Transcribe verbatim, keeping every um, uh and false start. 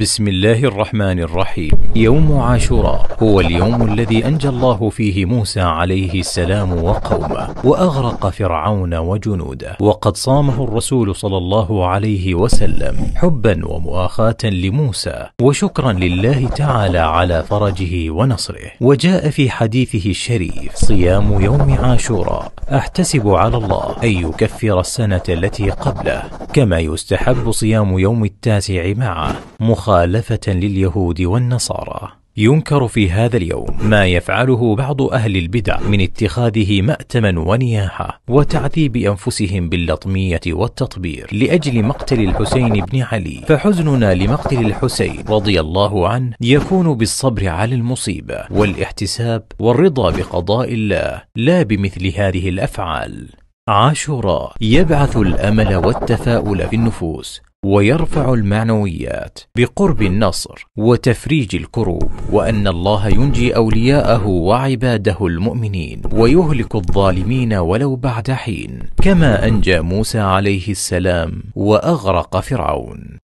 بسم الله الرحمن الرحيم. يوم عاشوراء هو اليوم الذي أنجى الله فيه موسى عليه السلام وقومه، وأغرق فرعون وجنوده، وقد صامه الرسول صلى الله عليه وسلم حبا ومؤاخاة لموسى وشكرا لله تعالى على فرجه ونصره. وجاء في حديثه الشريف: صيام يوم عاشوراء أحتسب على الله أن يكفر السنة التي قبله، كما يستحب صيام يوم التاسع معه مخالفة لليهود والنصارى. ينكر في هذا اليوم ما يفعله بعض أهل البدع من اتخاذه مأتما ونياحة وتعذيب أنفسهم باللطمية والتطبير لأجل مقتل الحسين بن علي، فحزننا لمقتل الحسين رضي الله عنه يكون بالصبر على المصيبة والاحتساب والرضا بقضاء الله، لا بمثل هذه الأفعال. عاشوراء يبعث الأمل والتفاؤل في النفوس، ويرفع المعنويات بقرب النصر وتفريج الكروب، وأن الله ينجي أولياءه وعباده المؤمنين ويهلك الظالمين ولو بعد حين، كما أنجى موسى عليه السلام وأغرق فرعون.